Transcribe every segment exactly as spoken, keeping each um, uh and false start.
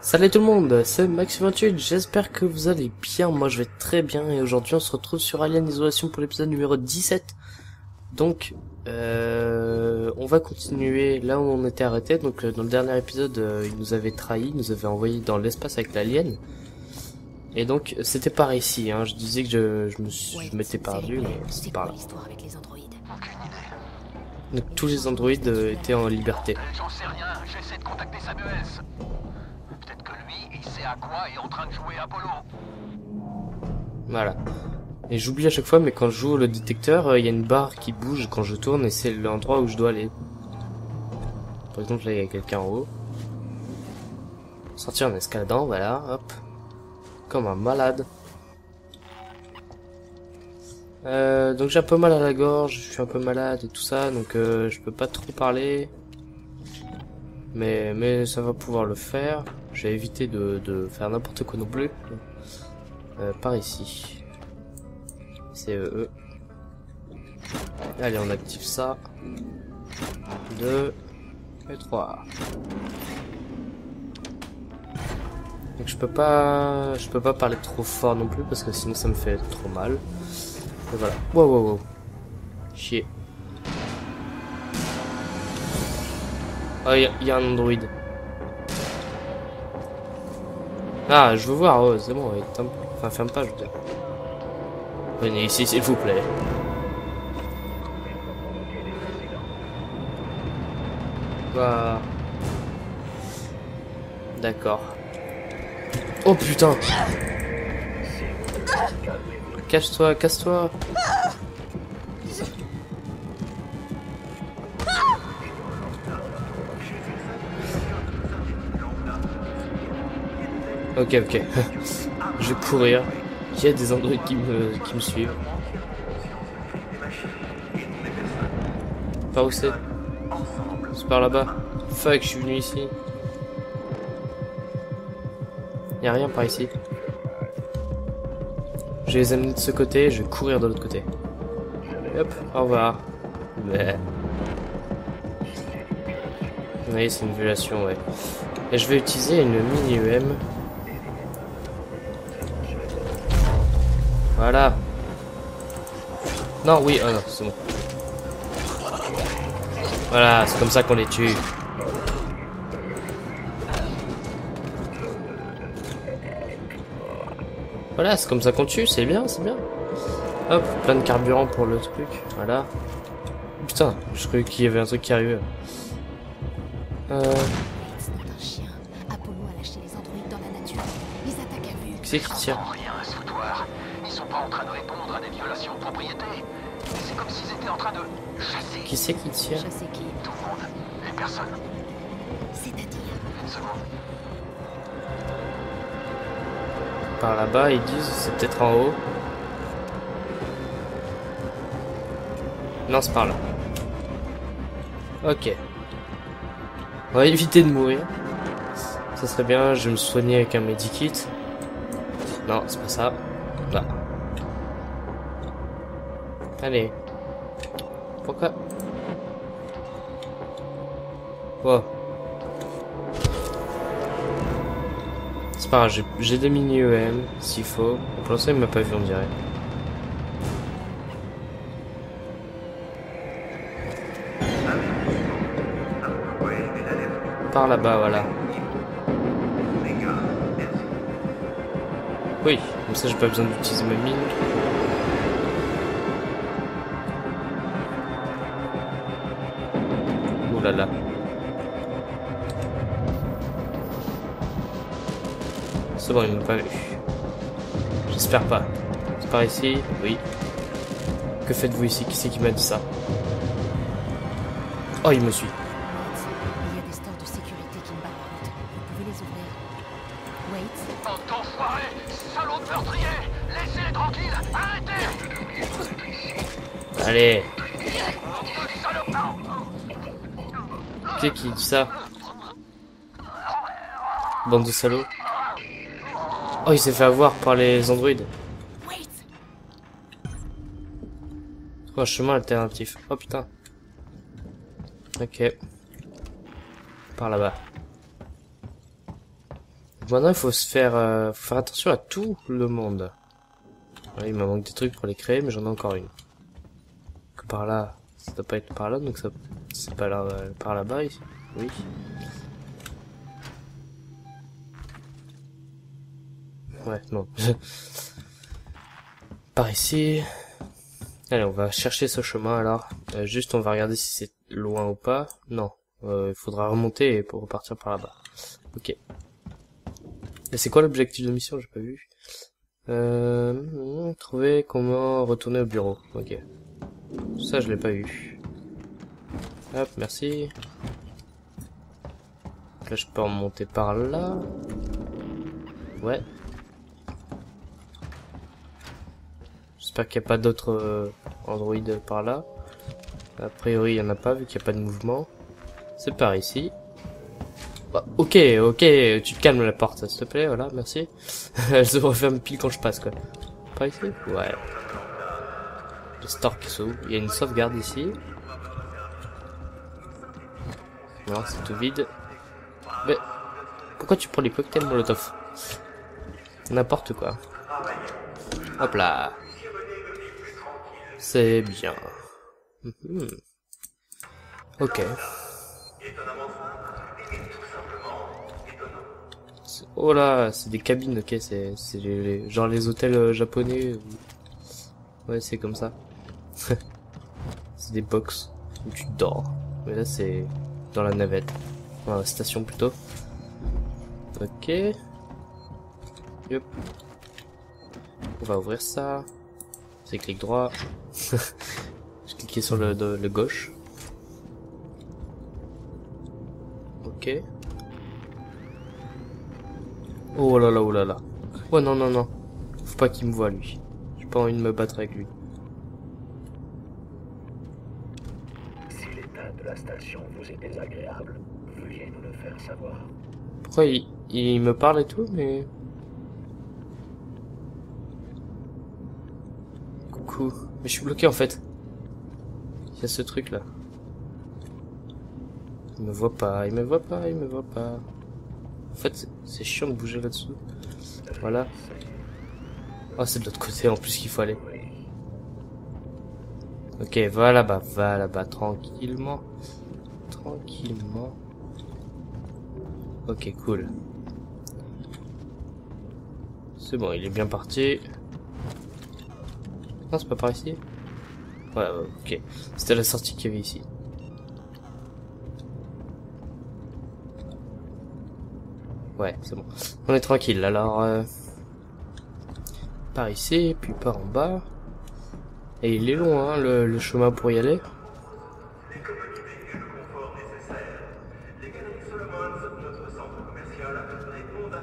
Salut tout le monde, c'est Max vingt-huit, j'espère que vous allez bien, moi je vais très bien et aujourd'hui on se retrouve sur Alien Isolation pour l'épisode numéro dix-sept. Donc euh, on va continuer là où on était arrêté. Donc euh, dans le dernier épisode euh, il nous avait trahi, il nous avait envoyé dans l'espace avec l'alien. Et donc c'était par ici, hein. Je disais que je, je me suis, je m'étais perdu, mais c'est par là. Donc tous les androïdes euh, étaient en liberté. J'en sais rien, j'essaie de contacter Samuels. Peut-être que lui, il sait à quoi est en train de jouer Apollo. Voilà. Et j'oublie à chaque fois, mais quand je joue le détecteur, il euh, y a une barre qui bouge quand je tourne et c'est l'endroit où je dois aller. Par exemple, là, il y a quelqu'un en haut. Sortir en escaladant, voilà, hop. Comme un malade. Euh, donc j'ai un peu mal à la gorge, je suis un peu malade et tout ça, donc euh, je peux pas trop parler. Mais, mais ça va pouvoir le faire. J'ai évité de, de faire n'importe quoi non plus. Euh, par ici. C E E. Allez, on active ça. deux et trois. Donc je peux pas je peux pas parler trop fort non plus parce que sinon ça me fait trop mal. Et voilà. Wow wow wow. Chier. Oh, il y, y a un androïde. Ah, je veux voir. Oh, c'est bon. Enfin, ferme pas, je veux dire. Venez ici, s'il vous plaît. Bah. D'accord. Oh putain. Cache-toi, casse-toi. Ok, ok. Je vais courir. Il y a des androïdes qui me, qui me suivent. Par où c'est? C'est par là-bas. Fuck, je suis venu ici. Y'a rien par ici. Je vais les amener de ce côté, je vais courir de l'autre côté. Hop, au revoir. Bleh. Oui, c'est une violation, ouais. Et je vais utiliser une mini-U M. Voilà. Non, oui, oh non, c'est bon. Voilà, c'est comme ça qu'on les tue. Voilà, c'est comme ça qu'on tue, c'est bien, c'est bien. Hop, plein de carburant pour le truc, voilà. Putain, je croyais qu'il y avait un truc qui arrivait. Euh... C'est qui tire? Qui c'est qui tire? Par là-bas, ils disent c'est peut-être en haut. Non, c'est par là. Ok. On va éviter de mourir. Ça serait bien, je vais me soigner avec un medikit. Non, c'est pas ça. Là. Allez. Pourquoi? Wow. C'est pas grave, j'ai des mini-E M s'il faut. Pour l'instant, il m'a pas vu, on dirait. Par là-bas, voilà. Oui, comme ça, j'ai pas besoin d'utiliser ma mine. Oh là là. C'est bon, ils m'ont pas vu. J'espère pas. C'est par ici? Oui. Que faites-vous ici? Qui c'est qui m'a dit ça? Oh, il me suit. Il y a des stores de sécurité qui me barrent. Vous pouvez les ouvrir. Wait. En tant foiré, salaud de meurtrier! Laissez-les tranquilles! Arrêtez! Allez! Qui c'est qui dit ça? Bande de salauds. Oh, il s'est fait avoir par les androïdes. Oh, chemin alternatif. Oh putain. Ok. Par là-bas. Maintenant, il faut se faire, euh, faut faire attention à tout le monde. Ouais, il me manque des trucs pour les créer, mais j'en ai encore une. Que par là, ça doit pas être par là, donc ça, c'est pas là, euh, par là-bas, ici. Oui. Ouais, non. Par ici. Allez, on va chercher ce chemin alors. Euh, juste, on va regarder si c'est loin ou pas. Non, il euh, faudra remonter pour repartir par là-bas. Ok. Et c'est quoi l'objectif de mission? J'ai pas vu. Euh, trouver comment retourner au bureau. Ok. Ça, je l'ai pas eu. Hop, merci. Là, je peux remonter par là. Ouais. J'espère qu'il n'y a pas d'autres euh, androïdes par là. A priori, il n'y en a pas vu qu'il n'y a pas de mouvement. C'est par ici. Bah, ok, ok, tu te calmes la porte, s'il te plaît, voilà, merci. Elle se referme pile quand je passe, quoi. Par ici? Ouais. Le store qui s'ouvre. Il y a une sauvegarde ici. Non, c'est tout vide. Mais pourquoi tu prends les cocktails Molotov? N'importe quoi. Hop là. C'est bien. Mm-hmm. Ok. Oh là, c'est des cabines, ok, c'est les, les, genre les hôtels euh, japonais. Ou... Ouais, c'est comme ça. C'est des box où tu dors. Mais là, c'est dans la navette. Enfin, la station plutôt. Ok. Yep. On va ouvrir ça. C'est clic droit. Je cliquais sur le, de, le gauche. Ok. Oh là là, oh là là. Oh non, non, non. Faut pas qu'il me voie, lui. J'ai pas envie de me battre avec lui. Si l'état de la station vous est désagréable, veuillez nous le faire savoir. Pourquoi il, il me parle et tout, mais... Coucou. Mais je suis bloqué, en fait. Il y a ce truc-là. Il me voit pas, il me voit pas, il me voit pas. En fait, c'est chiant de bouger là-dessous. Voilà. Oh, c'est de l'autre côté en plus qu'il faut aller. Ok, va là-bas, va là-bas, tranquillement. Tranquillement. Ok, cool. C'est bon, il est bien parti. Non, c'est pas par ici. Voilà, ok. C'était la sortie qu'il y avait ici. Ouais, c'est bon. On est tranquille, alors... Euh, par ici, puis par en bas. Et il est long, hein, le, le chemin pour y aller.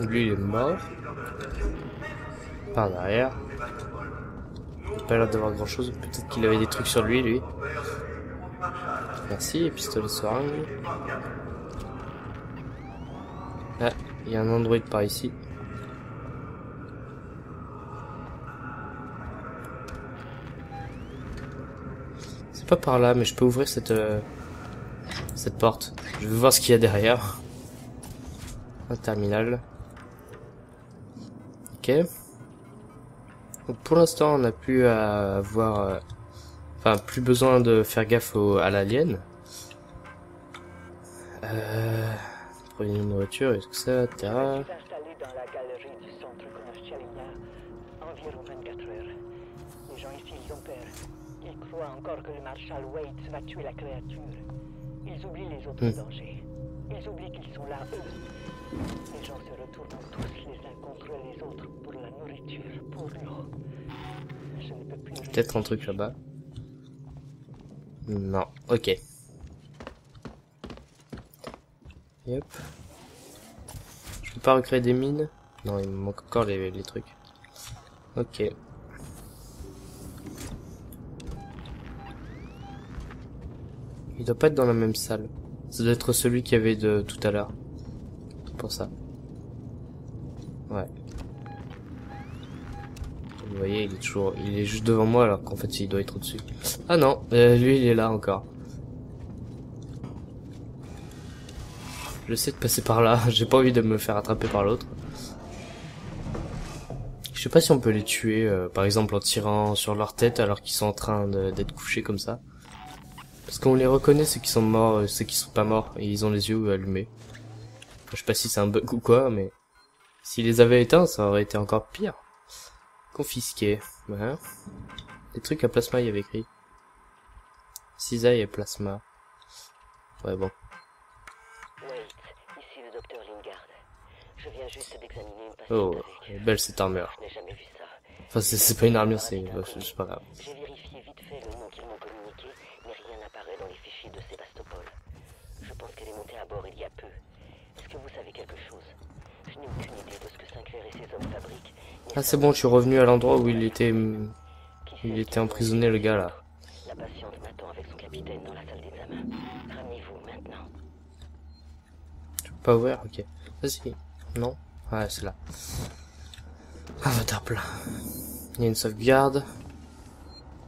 Lui, il est mort. Par derrière. Il n'a pas l'air d'avoir grand-chose. Peut-être qu'il avait des trucs sur lui, lui. Merci, pistolet seringue. Ah. Il y a un androïde par ici. C'est pas par là, mais je peux ouvrir cette euh, cette porte. Je veux voir ce qu'il y a derrière. Un terminal. Ok. Donc pour l'instant, on n'a plus à avoir, euh, enfin plus besoin de faire gaffe au, à l'alien. Euh... Une voiture, est-ce que ça, Terra ? Les gens ici, ils ont peur. Ils croient encore que le Marshal Waits va tuer la créature. Ils oublient les autres dangers. Ils oublient qu'ils sont là, eux. Les gens se retournent tous les uns contre les autres pour la nourriture, pour l'eau. Je ne peux plus. Peut-être un truc là-bas. Non, ok. Yep. Je peux pas recréer des mines. Non, il me manque encore les, les trucs. Ok. Il doit pas être dans la même salle. Ça doit être celui qu'il y avait de tout à l'heure. Pour ça. Ouais. Vous voyez, il est toujours, il est juste devant moi alors qu'en fait il doit être au-dessus. Ah non, euh, lui il est là encore. J'essaie de passer par là, j'ai pas envie de me faire attraper par l'autre. Je sais pas si on peut les tuer, euh, par exemple en tirant sur leur tête alors qu'ils sont en train d'être couchés comme ça. Parce qu'on les reconnaît, ceux qui sont morts, euh, ceux qui sont pas morts, et ils ont les yeux allumés. Enfin, je sais pas si c'est un bug ou quoi, mais... S'ils les avaient éteints, ça aurait été encore pire. Confisqué, ouais. Des trucs à plasma, il y avait écrit. Cisaille et plasma. Ouais, bon. Oh, elle est belle cette armure. Enfin, c'est pas une armure, c'est pas grave. J'ai vérifié vite fait le nom qu'ils m'ont communiqué, mais rien n'apparaît dans les fichiers de Sébastopol. Je pense qu'elle est montée à bord il y a peu. Est-ce que vous savez quelque chose? Je n'ai aucune idée de ce que Sinclair et ses hommes fabriquent. Ah, c'est bon, je suis revenu à l'endroit où il était. Il était emprisonné, le gars là. La patiente m'attend avec son capitaine dans la salle d'examen. Ramenez-vous maintenant. Je peux pas ouvrir, ok. Vas-y. Non. Ouais, c'est là. Avatar plein. Il y a une sauvegarde.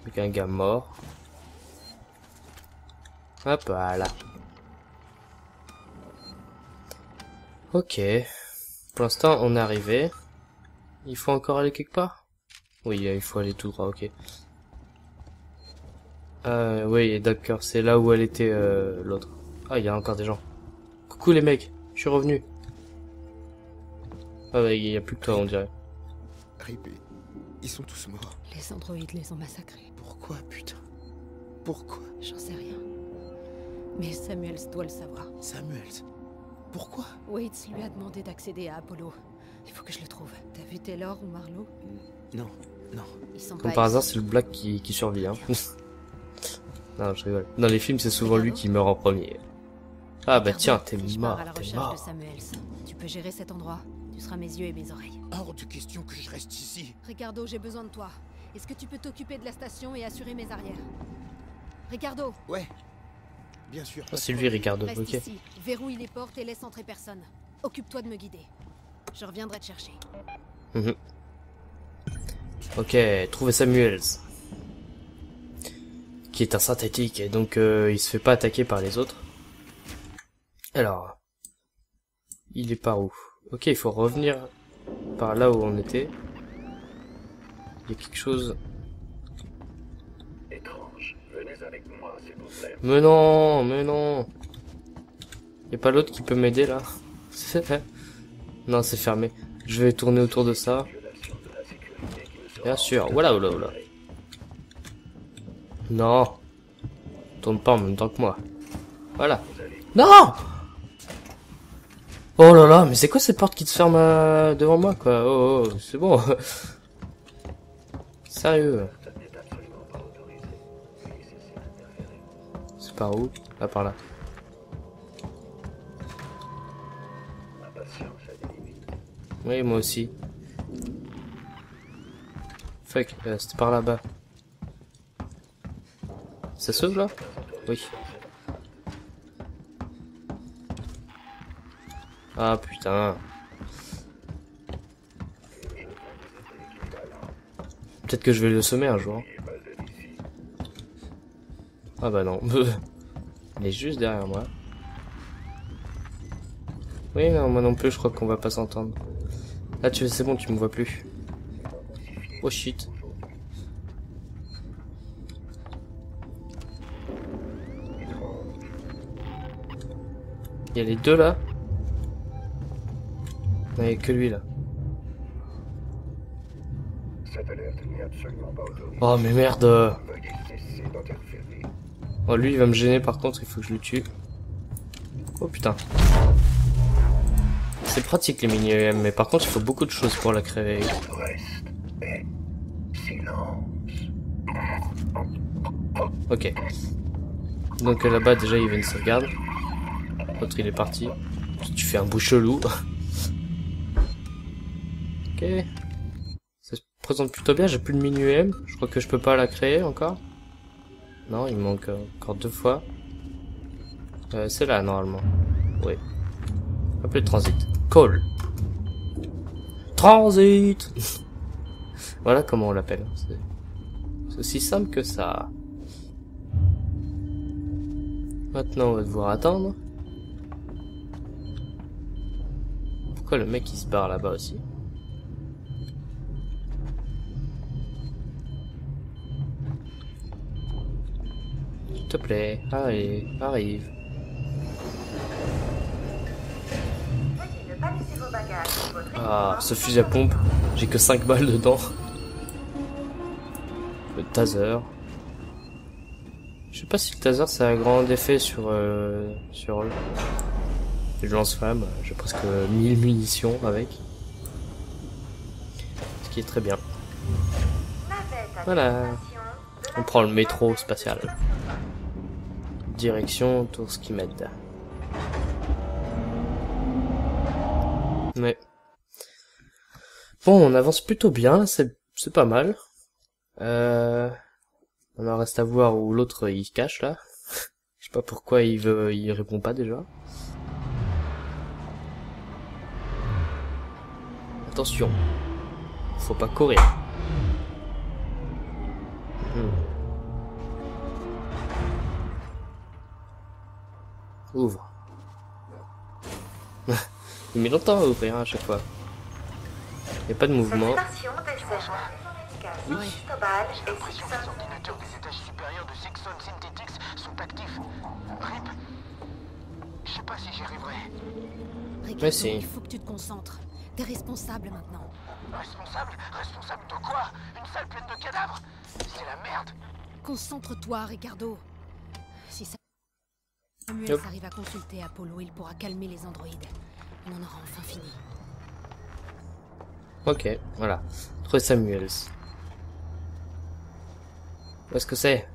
Avec un gars mort. Hop, voilà. Ok. Pour l'instant, on est arrivé. Il faut encore aller quelque part? Oui, il faut aller tout droit, ok. Euh, oui, d'accord, c'est là où elle était, euh, l'autre. Ah, il y a encore des gens. Coucou les mecs, je suis revenu. Ah bah, il n'y a plus que toi, on dirait. Ripé, ils sont tous morts. Les androïdes les ont massacrés. Pourquoi, putain? Pourquoi? J'en sais rien. Mais Samuels doit le savoir. Samuels? Pourquoi? Waits lui a demandé d'accéder à Apollo. Il faut que je le trouve. T'as vu Taylor ou Marlowe? Non, non. Ils sont Comme par hasard, c'est le Black qui, qui survit, hein. Non, je rigole. Dans les films, c'est souvent lui qui meurt en premier. Ah bah tiens, t'es mort, t'es mort. Tu peux gérer cet endroit? Tu seras mes yeux et mes oreilles. Hors de question que je reste ici. Ricardo, j'ai besoin de toi. Est-ce que tu peux t'occuper de la station et assurer mes arrières? Ricardo. Ouais. Bien sûr. Oh, c'est lui, Ricardo. Reste ok. Ici. Verrouille les portes et laisse entrer personne. Occupe-toi de me guider. Je reviendrai te chercher. Mmh. Ok. Trouver Samuels, qui est un synthétique et donc euh, il se fait pas attaquer par les autres. Alors, il est par où? Ok, il faut revenir par là où on était. Il y a quelque chose... Étrange. Venez avec moi, s'il vous plaît. Mais non, mais non. Il n'y a pas l'autre qui peut m'aider là? Non, c'est fermé. Je vais tourner autour de ça. Bien sûr. Voilà, voilà, voilà. Non. Tourne pas en même temps que moi. Voilà. Non! Oh là là, mais c'est quoi cette porte qui se ferme euh, devant moi, quoi? Oh, oh c'est bon. Sérieux. C'est par où? Ah, par là. Oui, moi aussi. Fuck, euh, c'était par là-bas. Ça sauve là? Oui. Ah putain. Peut-être que je vais le semer un jour. Ah bah non. Il est juste derrière moi. Oui non, moi non plus, je crois qu'on va pas s'entendre. Là tu c'est bon, tu me vois plus. Oh shit. Il y a les deux là. Il n'y a que lui là. Oh mais merde. Oh lui il va me gêner par contre, il faut que je le tue. Oh putain. C'est pratique les mini-E M, mais par contre il faut beaucoup de choses pour la créer. Ok. Donc là-bas déjà il y avait une sauvegarde. L'autre il est parti. Tu fais un bout chelou. Ok, ça se présente plutôt bien, j'ai plus de mini-U M, je crois que je peux pas la créer encore. Non, il manque encore deux fois. Euh, c'est là normalement. Oui. Appelez transit. Call. Transit. Voilà comment on l'appelle. C'est aussi simple que ça. Maintenant on va devoir attendre. Pourquoi le mec il se barre là-bas aussi? S'il te plaît, allez, arrive. Ah, ce fusil à pompe, j'ai que cinq balles dedans. Le taser. Je sais pas si le taser ça a un grand effet sur euh, sur le, le lance-flamme. J'ai presque mille munitions avec. Ce qui est très bien. Voilà. On prend le métro spatial. Direction Tour Skimed. Ouais. Bon, on avance plutôt bien, c'est pas mal. Euh, on en reste à voir où l'autre il se cache là. Je sais pas pourquoi il veut, il répond pas déjà. Attention, faut pas courir. Hmm. Ouvre. Il met longtemps à ouvrir hein, à chaque fois. Il n'y a pas de mouvement. Oui. Les pressions des ordinateurs des étages supérieurs de Zexon Synthetix sont actifs. Rip. Je sais pas si j'y arriverai. Mais si. Il faut que tu te concentres. T'es responsable maintenant. Responsable? Responsable de quoi? Une salle pleine de cadavres? C'est la merde. Concentre-toi, Ricardo. Si ça... Samuels yep. arrive à consulter Apollo, il pourra calmer les androïdes. On en aura enfin fini. Ok, voilà. Trouver Samuels. Où est-ce que c'est?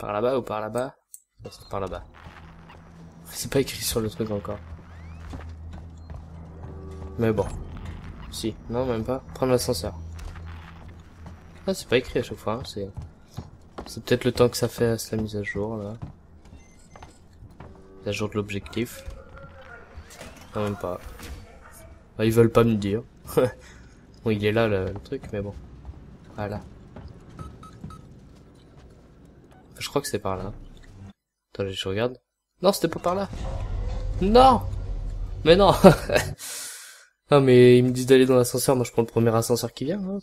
Par là-bas ou par là-bas? C'est par là-bas. C'est pas écrit sur le truc encore. Mais bon. Si, non, même pas. Prendre l'ascenseur. Ah, c'est pas écrit à chaque fois. Hein. C'est c'est peut-être le temps que ça fait à la mise à jour, là. Mise à jour de l'objectif. Non, même pas. Bah, ils veulent pas me dire. Bon, il est là, le, le truc, mais bon. Voilà. Je crois que c'est par là. Attends, je regarde. Non, c'était pas par là. Non! Mais non! Non, mais ils me disent d'aller dans l'ascenseur. Moi, je prends le premier ascenseur qui vient. Hein.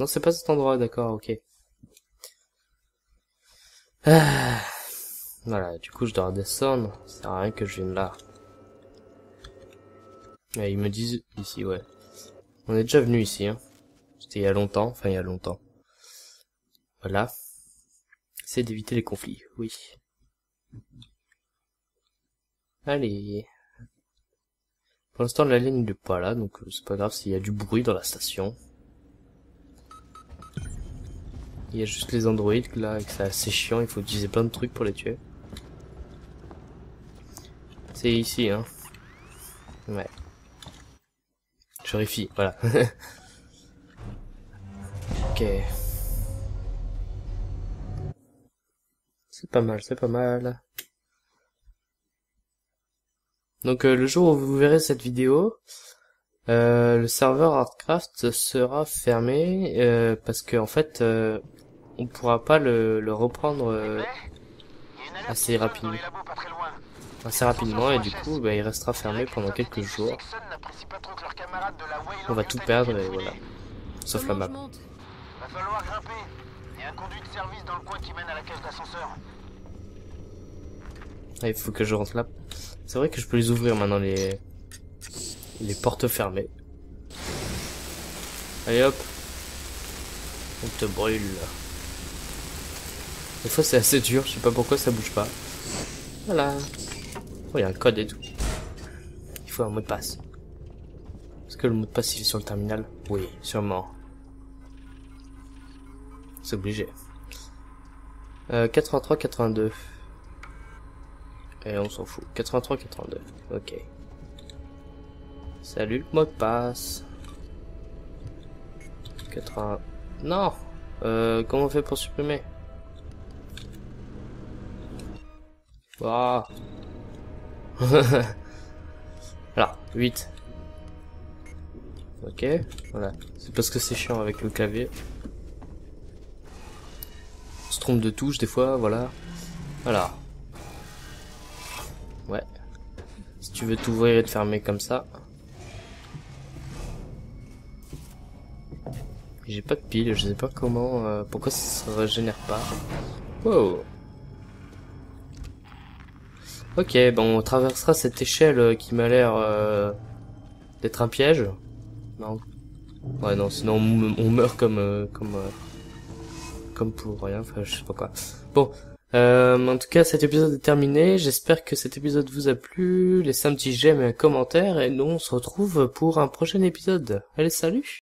Non, c'est pas cet endroit. D'accord, ok. Ah. Voilà, du coup, je dois redescendre. Ça sert à rien que je vienne là. Et ils me disent ici, ouais. On est déjà venu ici. Hein. C'était il y a longtemps. Enfin, il y a longtemps. Voilà. C'est d'éviter les conflits, oui. Allez. Pour l'instant, la ligne n'est pas là, donc c'est pas grave s'il y a du bruit dans la station. Il y a juste les androïdes, là, et que c'est assez chiant, il faut utiliser plein de trucs pour les tuer. C'est ici, hein. Ouais. Je vérifie, voilà. Ok. C'est pas mal, c'est pas mal. Donc euh, le jour où vous verrez cette vidéo, euh, le serveur Artcraft sera fermé euh, parce que en fait, euh, on pourra pas le, le reprendre euh, assez rapidement. Assez rapidement et du coup, bah, il restera fermé pendant quelques jours. On va tout perdre et voilà, sauf la map. Un conduit de service dans le coin qui mène à la cage d'ascenseur. Ah, il faut que je rentre là. C'est vrai que je peux les ouvrir maintenant, les les portes fermées. Allez hop, on te brûle. Des fois c'est assez dur, je sais pas pourquoi ça bouge pas. Voilà. Oh, il y a un code et tout. Il faut un mot de passe. Est-ce que le mot de passe il est sur le terminal? Oui, sûrement. C'est obligé. Euh, quatre-vingt-trois quatre-vingt-deux. Et on s'en fout. quatre-vingt-trois quatre-vingt-deux. Ok. Salut, le mot de passe. quatre-vingts. Non. Euh, comment on fait pour supprimer? Waouh. Voilà. huit. Ok. Voilà. C'est parce que c'est chiant avec le clavier. Se trompe de touche des fois, voilà. Voilà. Ouais. Si tu veux t'ouvrir et te fermer comme ça. J'ai pas de pile, je sais pas comment, euh, pourquoi ça se régénère pas. Wow. Ok, bon, on traversera cette échelle qui m'a l'air euh, d'être un piège. Non. Ouais, non, sinon on, on meurt comme euh, comme euh, comme pour rien. Enfin, je sais pas quoi. Bon, euh, en tout cas, cet épisode est terminé. J'espère que cet épisode vous a plu. Laissez un petit j'aime et un commentaire, et nous on se retrouve pour un prochain épisode. Allez, salut.